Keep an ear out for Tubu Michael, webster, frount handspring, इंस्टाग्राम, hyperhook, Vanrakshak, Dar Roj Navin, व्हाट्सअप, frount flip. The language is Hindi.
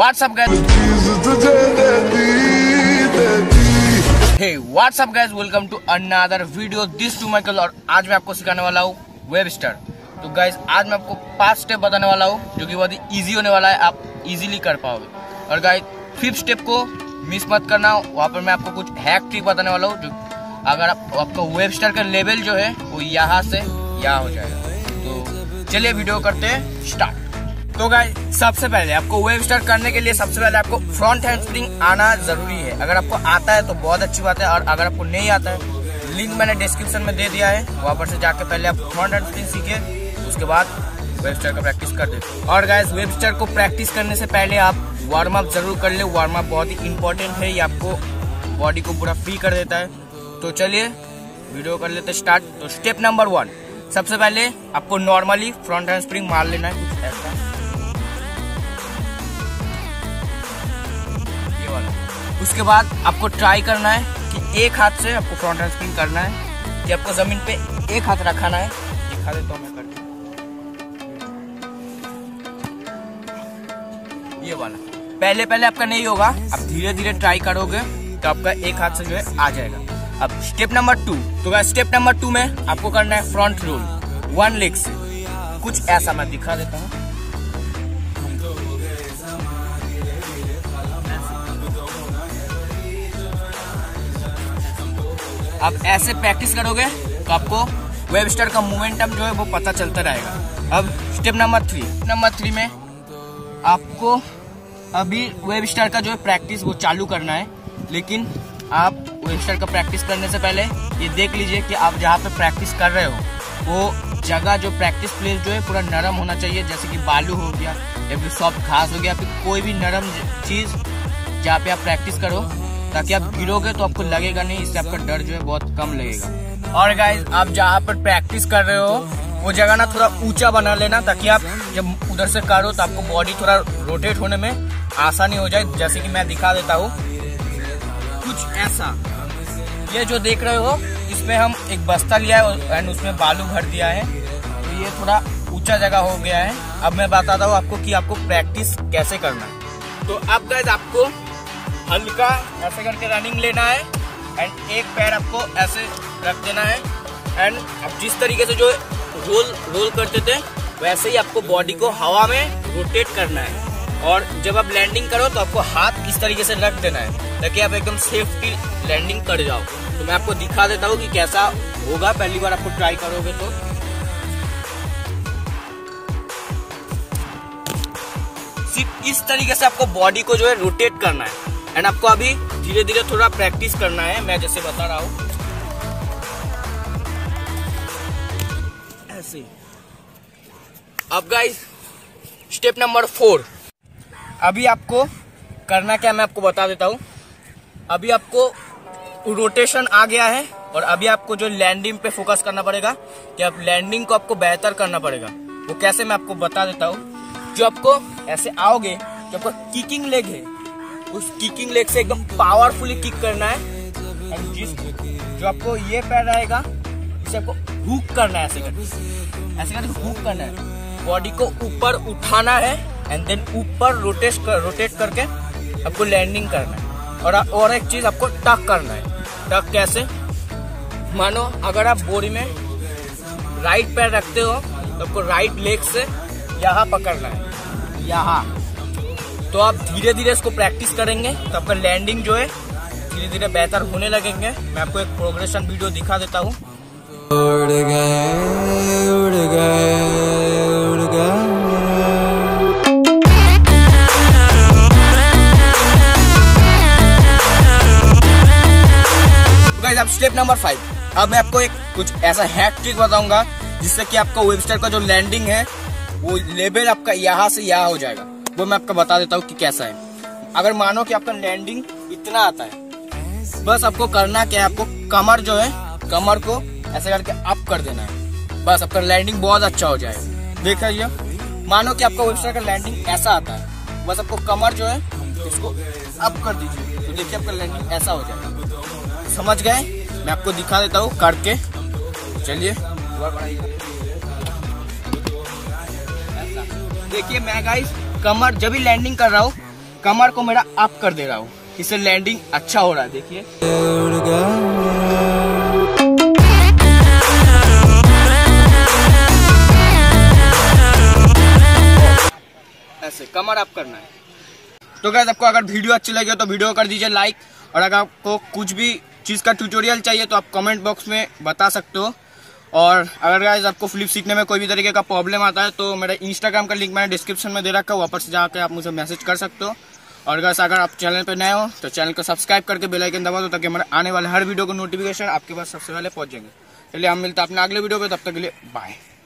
व्हाट्सअप guys, व्हाट्सअप guys, welcome to another video this to Michael. और आज मैं आपको सिखाने वाला हूँ वेबस्टर। तो गाइस आज मैं आपको 5 स्टेप बताने वाला हूँ जो कि बहुत ही ईजी होने वाला है, आप इजीली कर पाओगे। और गाइस 5th स्टेप को मिस मत करना, वहाँ पर मैं आपको कुछ हैक ट्रिक बताने वाला हूँ जो अगर आपका वेबस्टर का लेवल जो है वो यहाँ से यहाँ हो जाएगा। तो चलिए वीडियो करते हैं स्टार्ट। तो गाइस सबसे पहले आपको वेबस्टर करने के लिए सबसे पहले आपको फ्रंट हैंड स्प्रिंग आना जरूरी है। अगर आपको आता है तो बहुत अच्छी बात है, और अगर आपको नहीं आता है लिंक मैंने डिस्क्रिप्शन में दे दिया है, वहाँ पर से जाके पहले आप फ्रंट हैंड स्प्रिंग सीखे, उसके बाद वेबस्टर का प्रैक्टिस कर दें। और गाइस वेबस्टर को प्रैक्टिस करने से पहले आप वार्म अप जरूर कर ले। वार्म अप बहुत ही इंपॉर्टेंट है, ये आपको बॉडी को पूरा फ्री कर देता है। तो चलिए वीडियो कर लेते स्टार्ट। तो स्टेप नंबर 1, सबसे पहले आपको नॉर्मली फ्रंट हैंड स्प्रिंग मार लेना है, कुछ ऐसा ये वाला। उसके बाद आपको ट्राई करना है कि एक हाथ से आपको फ्रंट हैंड स्प्रिंग करना है, कि आपको जमीन पे एक हाथ रखाना है। दिखा देता हूं मैं करके, ये वाला। पहले आपका नहीं होगा, आप धीरे धीरे ट्राई करोगे तो आपका एक हाथ से जो है आ जाएगा। अब स्टेप नंबर 2, तो गाइस स्टेप नंबर 2 में आपको करना है फ्रंट रोल 1 लेग से, कुछ ऐसा। मैं दिखा देता हूँ, आप ऐसे प्रैक्टिस करोगे तो आपको वेबस्टर का मोमेंटम जो है वो पता चलता रहेगा। अब स्टेप नंबर 3 में आपको अभी वेबस्टर का जो है प्रैक्टिस वो चालू करना है, लेकिन आप वेबस्टर का प्रैक्टिस करने से पहले ये देख लीजिए कि आप जहाँ पे प्रैक्टिस कर रहे हो वो जगह जो प्रैक्टिस प्लेस जो है पूरा नरम होना चाहिए, जैसे कि बालू हो गया या फिर सॉफ्ट घास हो गया, फिर कोई भी नरम चीज़ जहाँ पे आप प्रैक्टिस करो, ताकि आप गिरोगे तो आपको लगेगा नहीं, इससे आपका डर जो है बहुत कम लगेगा। और गाइस आप जहाँ पर प्रैक्टिस कर रहे हो वो जगह ना थोड़ा ऊँचा बना लेना, ताकि आप जब उधर से करो तो आपको बॉडी थोड़ा रोटेट होने में आसानी हो जाए। जैसे कि मैं दिखा देता हूँ कुछ ऐसा, ये जो देख रहे हो इसमें हम एक बस्ता लिया है एंड उसमें बालू भर दिया है, तो ये थोड़ा ऊंचा जगह हो गया है। अब मैं बताता हूँ आपको कि आपको प्रैक्टिस कैसे करना है। तो अब गाइस आपको हल्का ऐसे करके रनिंग लेना है एंड एक पैर आपको ऐसे रख देना है, एंड अब जिस तरीके से जो रोल करते थे वैसे ही आपको बॉडी को हवा में रोटेट करना है। और जब आप लैंडिंग करो तो आपको हाथ इस तरीके से रख देना है, ताकि आप एकदम सेफ्टी लैंडिंग कर जाओ। तो मैं आपको दिखा देता हूँ कि कैसा होगा, पहली बार आपको ट्राई करोगे तो। सिर्फ इस तरीके से आपको बॉडी को जो है रोटेट करना है, एंड आपको अभी धीरे धीरे थोड़ा प्रैक्टिस करना है, मैं जैसे बता रहा हूँ ऐसे। अब गाइस स्टेप नंबर 4, अभी आपको करना क्या मैं आपको बता देता हूँ। अभी आपको रोटेशन आ गया है, और अभी आपको जो लैंडिंग पे फोकस करना पड़ेगा, कि आप लैंडिंग को आपको बेहतर करना पड़ेगा। वो कैसे मैं आपको बता देता हूँ। जो आपको ऐसे आओगे, जो आपका किकिंग लेग है उस किकिंग लेग से एकदम पावरफुली किक करना है, एंड जो आपको ये पैर रहेगा इसे आपको हुक करना है, ऐसे करके हुक करना है, बॉडी को ऊपर उठाना है एंड देन ऊपर रोटेट करके आपको लैंडिंग करना है। और एक चीज़ आपको टक करना है। टक कैसे, मानो अगर आप बोरी में राइट पैर रखते हो तो आपको राइट लेग से यहाँ पकड़ना है, यहाँ। तो आप धीरे धीरे इसको प्रैक्टिस करेंगे तो आपका लैंडिंग जो है धीरे धीरे बेहतर होने लगेंगे। मैं आपको एक प्रोग्रेशन वीडियो दिखा देता हूँ। स्टेप नंबर 5, अब मैं आपको एक कुछ ऐसा हैक ट्रिक बताऊंगा जिससे कि आपका वेबस्टर का जो लैंडिंग है वो लेवल आपका यहाँ से यहाँ हो जाएगा। वो मैं आपको बता देता हूँ कि कैसा है। अगर मानो कि आपका लैंडिंग इतना आता है, बस आपको करना क्या है, आपको कमर जो है कमर को ऐसे करके अप कर देना है, बस आपका लैंडिंग बहुत अच्छा हो जाएगा। देख लीजिए, मानो कि आपका वेबस्टर का लैंडिंग ऐसा आता है, बस आपको कमर जो है उसको अप कर दीजिए, तो देखिए आपका लैंडिंग ऐसा हो जाएगा। समझ गए, मैं आपको दिखा देता हूँ करके। चलिए देखिए, मैं गाइस कमर जब भी लैंडिंग कर रहा हूँ कमर को मेरा अप कर दे रहा हूँ, इससे लैंडिंग अच्छा हो रहा है। देखिए ऐसे कमर अप करना है। तो गाइस आपको अगर वीडियो अच्छी लगी हो तो वीडियो कर दीजिए लाइक, और अगर आपको कुछ भी चीज़ का ट्यूटोरियल चाहिए तो आप कमेंट बॉक्स में बता सकते हो। और अगर गाइस आपको फ्लिप सीखने में कोई भी तरीके का प्रॉब्लम आता है तो मेरा इंस्टाग्राम का लिंक मैंने डिस्क्रिप्शन में दे रखा है, वहाँ पर से जाकर आप मुझे मैसेज कर सकते हो। और गाइस अगर आप चैनल पर नए हो तो चैनल को सब्सक्राइब करके बेल आइकन दबा दो ताकि हमारे आने वाले हर वीडियो को नोटिफिकेशन आपके पास सबसे पहले पहुँच जाएंगे। चलिए हम मिलते हैं अपने अगले वीडियो पर, तब तक के लिए बाय।